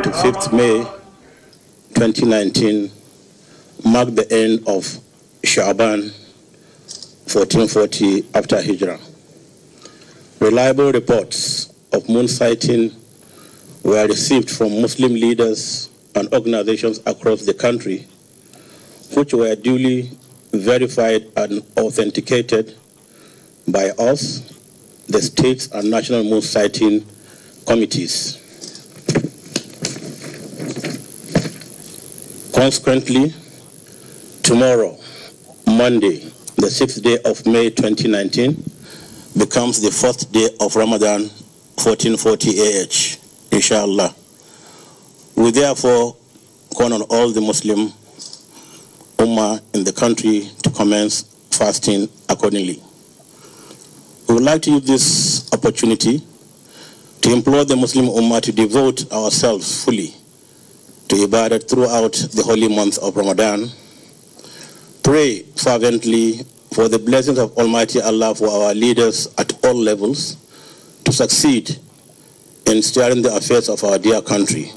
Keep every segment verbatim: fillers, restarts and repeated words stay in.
The fifth of May twenty nineteen marked the end of Sha'ban fourteen forty after hijrah. Reliable reports of moon sighting were received from Muslim leaders and organizations across the country, which were duly verified and authenticated by us, the states and national moon sighting committees. Consequently, tomorrow, Monday, the sixth day of May twenty nineteen, becomes the fourth day of Ramadan fourteen forty A H, inshallah. We therefore call on all the Muslim ummah in the country to commence fasting accordingly. We would like to use this opportunity to implore the Muslim ummah to devote ourselves fully to Ibadah throughout the holy month of Ramadan. Pray fervently for the blessings of Almighty Allah for our leaders at all levels to succeed in steering the affairs of our dear country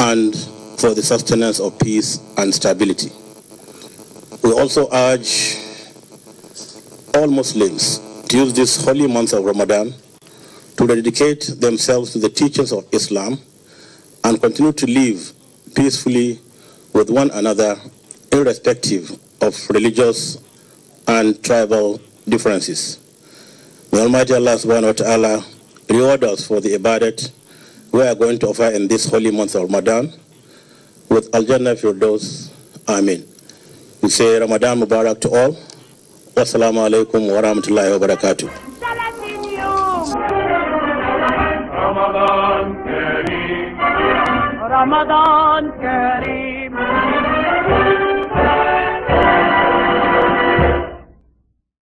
and for the sustenance of peace and stability. We also urge all Muslims to use this holy month of Ramadan to dedicate themselves to the teachings of Islam and continue to live peacefully with one another, irrespective of religious and tribal differences. May Almighty Allah subhanahu wa ta'ala reward us for the ibadat we are going to offer in this holy month of Ramadan with Al Jannah Firdaus. Amin. We say Ramadan Mubarak to all. As-salamu alaykum wa rahmatullahi wa barakatuhu. Ramadan Kareem.